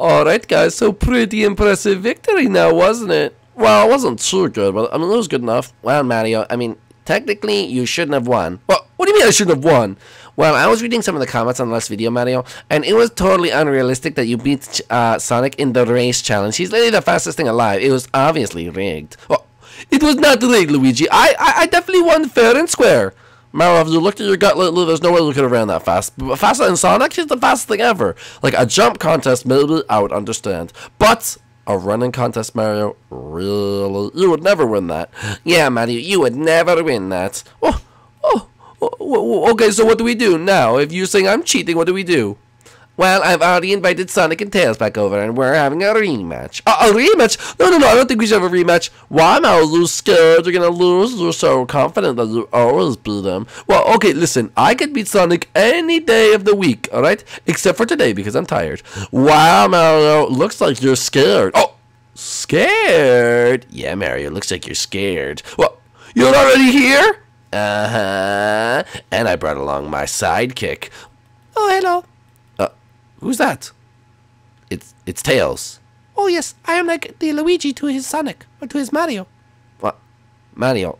Alright guys, so pretty impressive victory now, wasn't it? Well, it wasn't too good, but I mean, it was good enough. Well, Mario, I mean, technically, you shouldn't have won. Well, what do you mean I shouldn't have won? Well, I was reading some of the comments on the last video, Mario, and it was totally unrealistic that you beat Sonic in the race challenge. He's literally the fastest thing alive. It was obviously rigged. Well, it was not rigged, Luigi. I definitely won fair and square. Mario, if you looked at your gut, there's no way you could have ran that fast. Faster than Sonic? She's the fastest thing ever. Like, a jump contest, maybe I would understand. But a running contest, Mario, really? You would never win that. Yeah, Mario, you would never win that. Oh, okay, so what do we do now? If you're saying I'm cheating, what do we do? Well, I've already invited Sonic and Tails back over, and we're having a rematch. A rematch? No, I don't think we should have a rematch. Why am I scared you're gonna lose? You're so confident that you always beat them. Well, okay, listen, I could beat Sonic any day of the week, alright? Except for today, because I'm tired. Wow, Mario, looks like you're scared. Oh, scared? Yeah, Mario, looks like you're scared. Well, you're already here? Uh-huh. And I brought along my sidekick. Oh, hello. Who's that? It's Tails. Oh yes, I am like the Luigi to his Sonic, or to his Mario. What? Mario?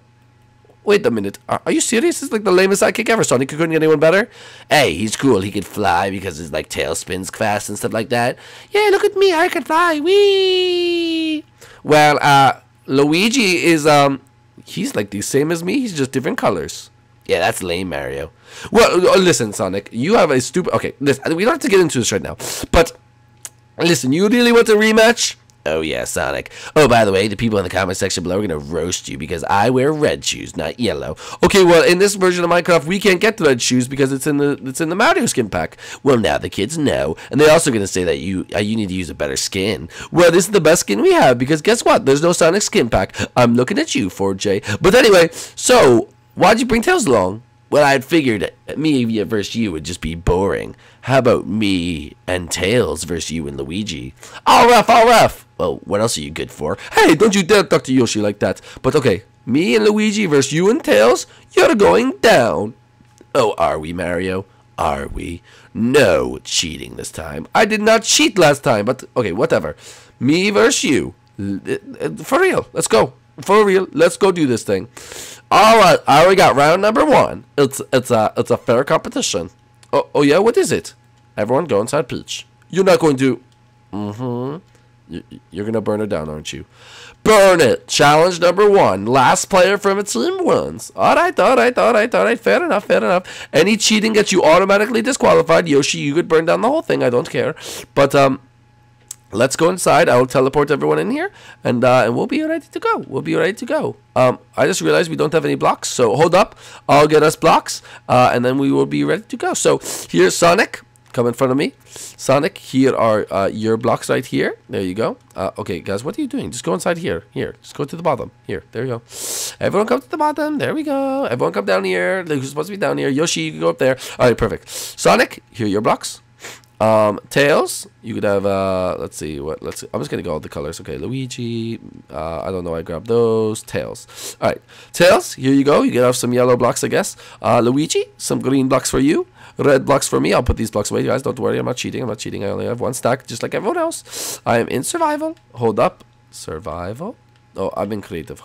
Wait a minute, are you serious? It's like the lamest sidekick ever. Sonic couldn't get anyone better? Hey, he's cool, he could fly because his like tail spins fast and stuff like that. Yeah, look at me, I can fly, wee! Well, Luigi is, he's like the same as me, he's just different colors. Yeah, that's lame, Mario. Well, listen, Sonic, you have a stupid... Okay, listen, we don't have to get into this right now. But, listen, you really want a rematch? Oh, yeah, Sonic. Oh, by the way, the people in the comment section below are going to roast you because I wear red shoes, not yellow. Okay, well, in this version of Minecraft, we can't get the red shoes because it's in the Mario skin pack. Well, now the kids know. And they're also going to say that you need to use a better skin. Well, this is the best skin we have because guess what? There's no Sonic skin pack. I'm looking at you, 4J. But anyway, so... Why'd you bring Tails along? Well, I figured me versus you would just be boring. How about me and Tails versus you and Luigi? All rough. Well, what else are you good for? Hey, don't you dare talk to Yoshi like that. But okay, me and Luigi versus you and Tails, you're going down. Oh, are we, Mario? Are we? No cheating this time. I did not cheat last time, but okay, whatever. Me versus you. For real, let's go. For real, let's go do this thing. All right, I already got round number one. It's a fair competition. Oh yeah, what is it? Everyone go inside Peach. You're not going to... You're going to burn her down, aren't you? Burn it. Challenge number one. Last player from a team wins. All right. Fair enough. Any cheating gets you automatically disqualified. Yoshi, you could burn down the whole thing. I don't care. But, let's go inside. I will teleport everyone in here, and we'll be ready to go. I just realized we don't have any blocks, so hold up. I'll get us blocks, and then we will be ready to go. So here's Sonic. Come in front of me. Sonic, here are your blocks right here. There you go. Okay, guys, what are you doing? Just go inside here. Just go to the bottom. There you go. Everyone come to the bottom. There we go. Everyone come down here. Who's supposed to be down here? Yoshi, you can go up there. All right, perfect. Sonic, here are your blocks. Tails, you could have, I'm just gonna go all the colors. Okay, Luigi, I don't know, I grabbed those. Tails. Alright, Tails, here you go. You could have some yellow blocks, I guess. Luigi, some green blocks for you. Red blocks for me. I'll put these blocks away, guys. Don't worry, I'm not cheating. I only have one stack, just like everyone else. I am in survival. Hold up. Survival? Oh, I'm in creative.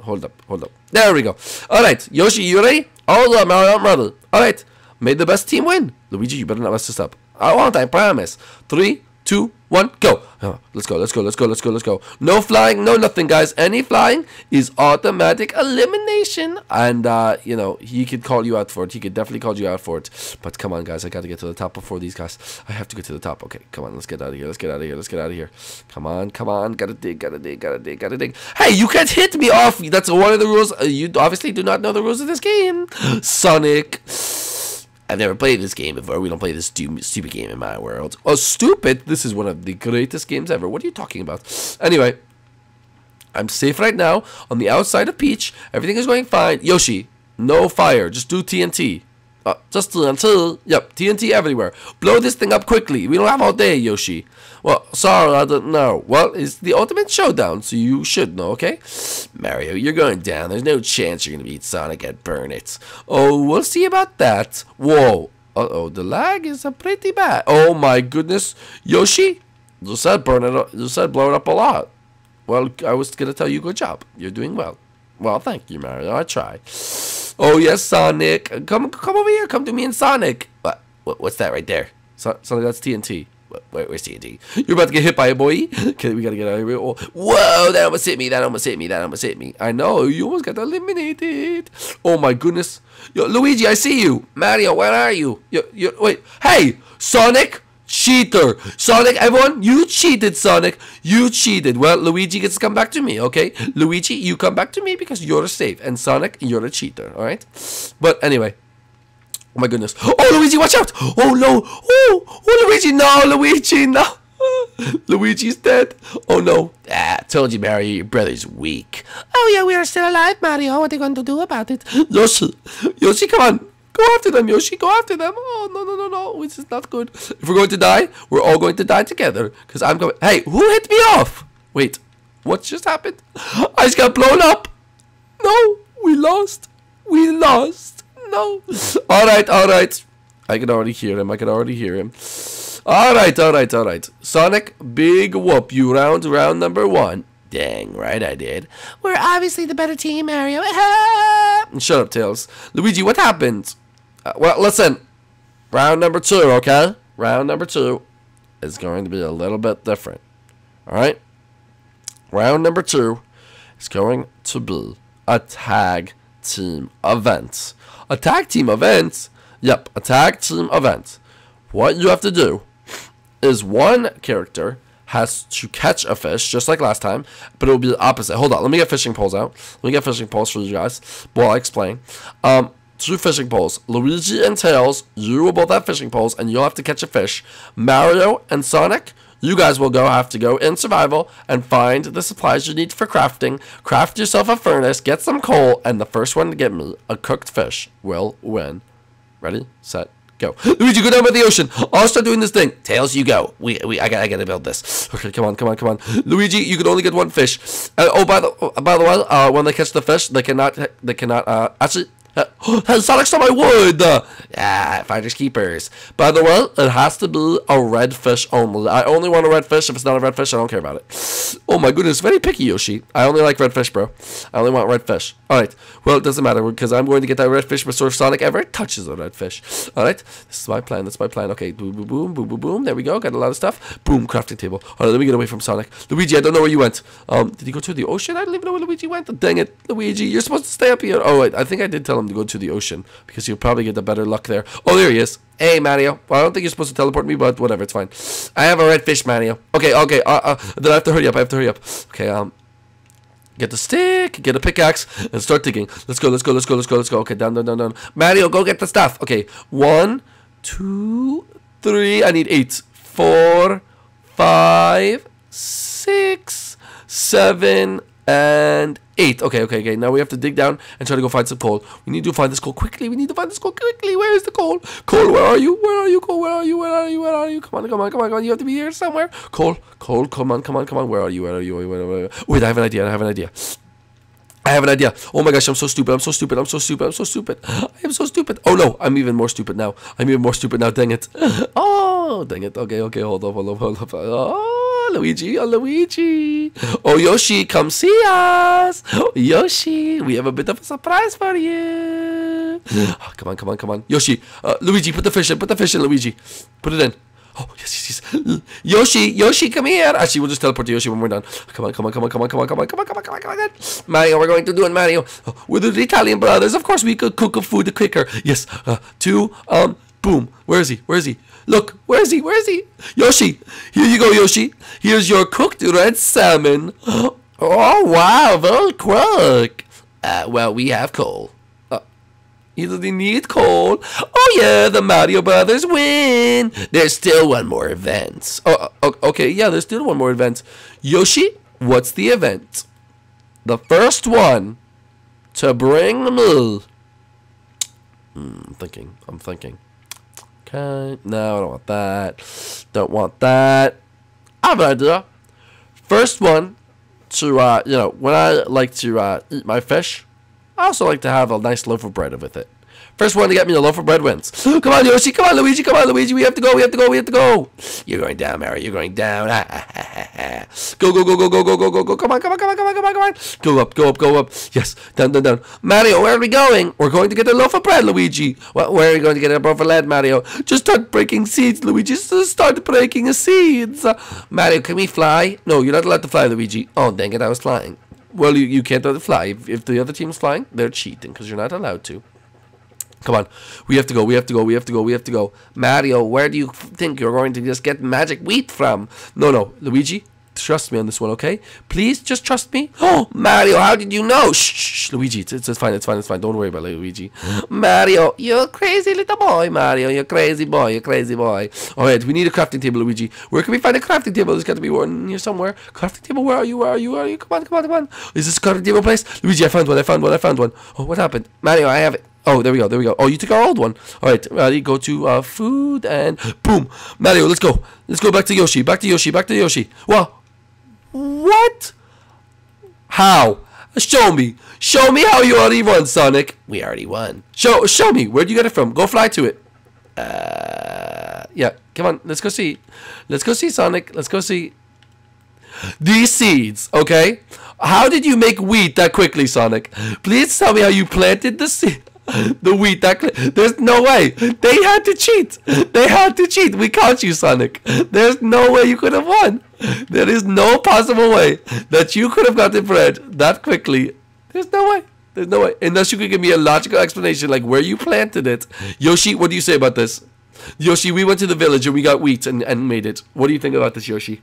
Hold up. There we go. Alright, Yoshi, you ready? Hold up, Mario, I'm ready. Alright, may the best team win. Luigi, you better not mess this up. I won't, I promise. 3, 2, 1, go. Let's go. No flying, no nothing, guys. Any flying is automatic elimination. And, you know, he could call you out for it. He could definitely call you out for it. But come on, guys. I got to get to the top before these guys. I have to get to the top. Okay, come on. Let's get out of here. Come on. Gotta dig. Hey, you can't hit me off. That's one of the rules. You obviously do not know the rules of this game. Sonic. I've never played this game before. We don't play this stupid game in my world. Oh, stupid! This is one of the greatest games ever. What are you talking about? Anyway, I'm safe right now on the outside of Peach. Everything is going fine. Yoshi, no fire. Just do TNT. Just TNT. Yep, TNT everywhere. Blow this thing up quickly. We don't have all day, Yoshi. Well, sorry, I don't know. Well, it's the ultimate showdown, so you should know, okay? Mario, you're going down. There's no chance you're going to beat Sonic at Burn It. Oh, we'll see about that. Whoa. Uh-oh, the lag is pretty bad. Oh, my goodness. Yoshi, You said burn it up. You said blow it up a lot. Well, I was gonna tell you good job. You're doing well. Well, thank you, Mario. I try. Oh yes, Sonic. Come over here. Come to me and Sonic. What's that right there? Sonic, that's TNT. Wait, where's TNT? You're about to get hit by a boy. Okay, we gotta get out of here. Whoa, that almost hit me. I know, you almost got eliminated. Oh my goodness. Yo, Luigi, I see you. Mario, where are you? Wait. Hey, Sonic. Cheater. Sonic, everyone, you cheated, Sonic. You cheated. Well, Luigi gets to come back to me, okay? Luigi, you come back to me because you're safe. And Sonic, you're a cheater, all right? But anyway. Oh, my goodness. Oh, Luigi, watch out. Oh, no. Oh, Luigi, no. Luigi, no. Luigi's dead. Oh, no. Ah, told you, Mario, your brother's weak. Oh, yeah, we are still alive, Mario. What are you going to do about it? Yoshi, come on. Go after them, Yoshi. Go after them. Oh, no. This is not good. If we're going to die, we're all going to die together. Because I'm going... Hey, who hit me off? Wait, what just happened? I just got blown up. No, we lost. No. All right. I can already hear him. All right. Sonic, big whoop. You round number one. Dang right I did. We're obviously the better team, Mario. Shut up, Tails. Luigi, what happened? Well, listen, round number two, okay? Round number two is going to be a little bit different, all right? Round number two is going to be a tag team event. A tag team event? Yep, a tag team event. What you have to do is one character has to catch a fish, just like last time, but it will be the opposite. Hold on, let me get fishing poles out. Let me get fishing poles for you guys while I explain. Two fishing poles. Luigi and Tails, you will both have fishing poles, and you'll have to catch a fish. Mario and Sonic, you guys will have to go in survival and find the supplies you need for crafting. Craft yourself a furnace, get some coal, and the first one to get me a cooked fish will win. Ready, set, go. Luigi, go down by the ocean. I'll start doing this thing. Tails, you go. I gotta build this. Okay, come on. Luigi, you can only get one fish. Oh, by the way, when they catch the fish, they cannot actually. Sonic stole my wood! Yeah, finders keepers. By the way, it has to be a red fish only. I only want a red fish. If it's not a red fish, I don't care about it. Oh my goodness, very picky, Yoshi. I only like red fish, bro. I only want red fish. Alright, well, it doesn't matter because I'm going to get that red fish before Sonic ever touches a red fish. Alright, this is my plan, Okay, boom. There we go, got a lot of stuff. Boom, crafting table. Alright, let me get away from Sonic. Luigi, I don't know where you went. Did he go to the ocean? I don't even know where Luigi went. Dang it, Luigi, you're supposed to stay up here. Oh, wait, I think I did tell him to go to the ocean because you'll probably get the better luck there. Oh, there he is. Hey, Mario. Well, I don't think you're supposed to teleport me, but whatever, it's fine. I have a red fish, Mario. Okay. Then I have to hurry up. Okay, get the stick, get a pickaxe, and start digging. Let's go. Okay, down. Mario, go get the stuff. Okay, 1, 2, 3. I need 8, 4, 5, 6, 7, and 8. Okay. Now we have to dig down and try to go find some coal. We need to find this coal quickly. Where is the coal? Coal, where are you? Coal, where are you? Come on. You have to be here somewhere. Coal, come on. Where are you? Wait, I have an idea. Oh my gosh, I'm so stupid. Oh no, I'm even more stupid now. Dang it. Oh, dang it. Okay. Hold up. Oh, Luigi. Oh, Yoshi, come see us. Yoshi, we have a bit of a surprise for you. Oh, come on. Yoshi, Luigi, put the fish in, Luigi. Put it in. Oh, yes. Yoshi, come here. Actually, we'll just teleport to Yoshi when we're done. Come on. Mario, we're going to do it, Mario. Oh, we're the Italian brothers. Of course, we could cook food quicker. Yes. Boom. Where is he? Look, where is he? Yoshi, here you go, Yoshi. Here's your cooked red salmon. Oh, wow, very quick. Well, we have coal. You don't need coal. Oh, yeah, the Mario Brothers win. There's still one more event. Oh, okay, yeah, there's still one more event. Yoshi, what's the event? The first one to bring me. I'm thinking. Okay, no, I don't want that. I have an idea. First one to, when I like to eat my fish, I also like to have a nice loaf of bread with it. First one to get me the loaf of bread wins. Come on, Yoshi. Come on, Luigi. Come on, Luigi. We have to go. We have to go. We have to go. You're going down, Mario. You're going down. Go, go, go, go, go, go, go, go, go. Come on, come on, come on, come on, come on, come on. Go up, go up, go up. Yes. Down, down, down. Mario, where are we going? We're going to get a loaf of bread, Luigi. Well, where are we going to get a loaf of bread, Mario? Just start breaking seeds, Luigi. Just start breaking the seeds. Mario, can we fly? No, you're not allowed to fly, Luigi. Oh, dang it. I was flying. Well, you can't fly. If the other team's flying, they're cheating because you're not allowed to. Come on, we have to go, we have to go, we have to go, we have to go. Mario, where do you think you're going to just get magic wheat from? No, no, Luigi, trust me on this one, okay? Please, just trust me. Oh, Mario, how did you know? Shh, shh, shh. Luigi, it's fine, it's fine, it's fine. Don't worry about it, Luigi. Mario, you're a crazy little boy, Mario. You're a crazy boy, you're a crazy boy. All right, we need a crafting table, Luigi. Where can we find a crafting table? There's got to be one here somewhere. Crafting table, where are you, where are you, where are you? Come on, come on, come on. Is this a crafting table place? Luigi, I found one, I found one, I found one. Oh, what happened? Mario, I have it. Oh, there we go, there we go. Oh, you took our old one. All right, ready, go to food and boom. Mario, let's go. Let's go back to Yoshi, back to Yoshi, back to Yoshi. Wow. What? How? Show me. Show me how you already won, Sonic. We already won. Show me. Where'd you get it from? Go fly to it. Yeah, come on. Let's go see. Let's go see, Sonic. Let's go see. These seeds, okay? How did you make wheat that quickly, Sonic? Please tell me how you planted the seed. The wheat that there's no way they had to cheat. They had to cheat. We caught you, Sonic. There's no way you could have won. There is no possible way that you could have gotten bread that quickly. There's no way. There's no way unless you could give me a logical explanation like where you planted it. Yoshi, what do you say about this? Yoshi, we went to the village and we got wheat and made it. What do you think about this, Yoshi?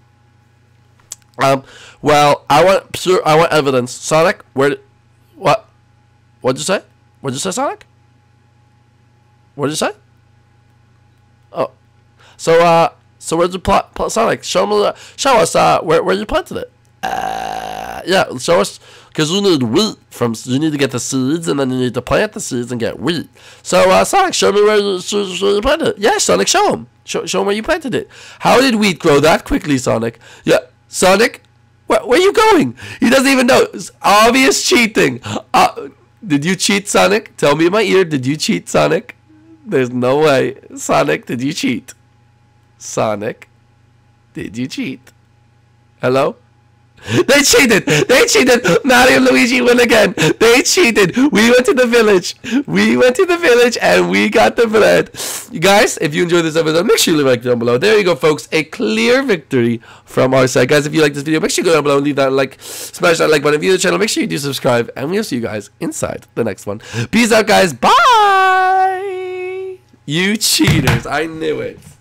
Well, I want evidence, Sonic. Where? What? What'd you say? What did you say, Sonic? What did you say? Oh, so where's the plot, Sonic? Show us where you planted it. Yeah, show us, because you need wheat from, you need to get the seeds and then you need to plant the seeds and get wheat. So Sonic, show me where you planted it. Yeah, Sonic, show him. Show him where you planted it. How did wheat grow that quickly, Sonic? Yeah, Sonic, where are you going? He doesn't even know. It's obvious cheating. Did you cheat, Sonic? Tell me in my ear, did you cheat, Sonic? There's no way. Sonic, did you cheat? Sonic, did you cheat? Hello? They cheated! They cheated! Mario and Luigi win again! They cheated! We went to the village! We went to the village and we got the bread! You guys, if you enjoyed this episode, make sure you leave a like down below. There you go, folks. A clear victory from our side. Guys, if you like this video, make sure you go down below and leave that like. Smash that like button. If you're new to the channel, make sure you do subscribe. And we'll see you guys inside the next one. Peace out, guys. Bye! You cheaters. I knew it.